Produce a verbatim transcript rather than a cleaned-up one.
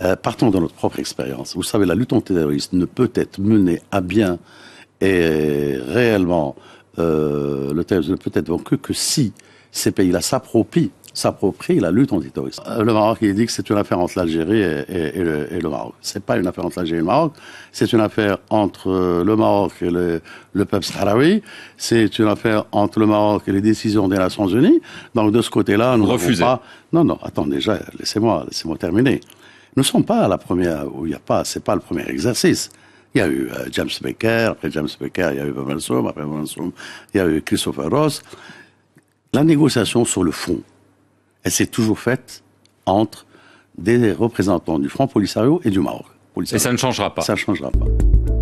Euh, partons de notre propre expérience. Vous savez, la lutte antiterroriste ne peut être menée à bien et réellement, euh, le terrorisme ne peut être vaincu que si ces pays-là s'approprient s'approprie la lutte antiterroriste. Le Maroc, il dit que c'est une affaire entre l'Algérie et, et, et, le, et le Maroc. C'est pas une affaire entre l'Algérie et le Maroc, c'est une affaire entre le Maroc et le, le peuple sahraoui, c'est une affaire entre le Maroc et les décisions des Nations Unies. Donc de ce côté-là, nous refusons pas... Non, non, attends, déjà, laissez-moi laissez-moi terminer. Nous ne sommes pas à la première... où il n'y a pas... c'est pas le premier exercice. Il y a eu euh, James Baker, après James Baker, il y a eu Mansoum, après Mansoum, il y a eu Christopher Ross. La négociation sur le fond, elle s'est toujours faite entre des représentants du Front Polisario et du Maroc. Polisario. Et ça ne changera pas. Ça ne changera pas.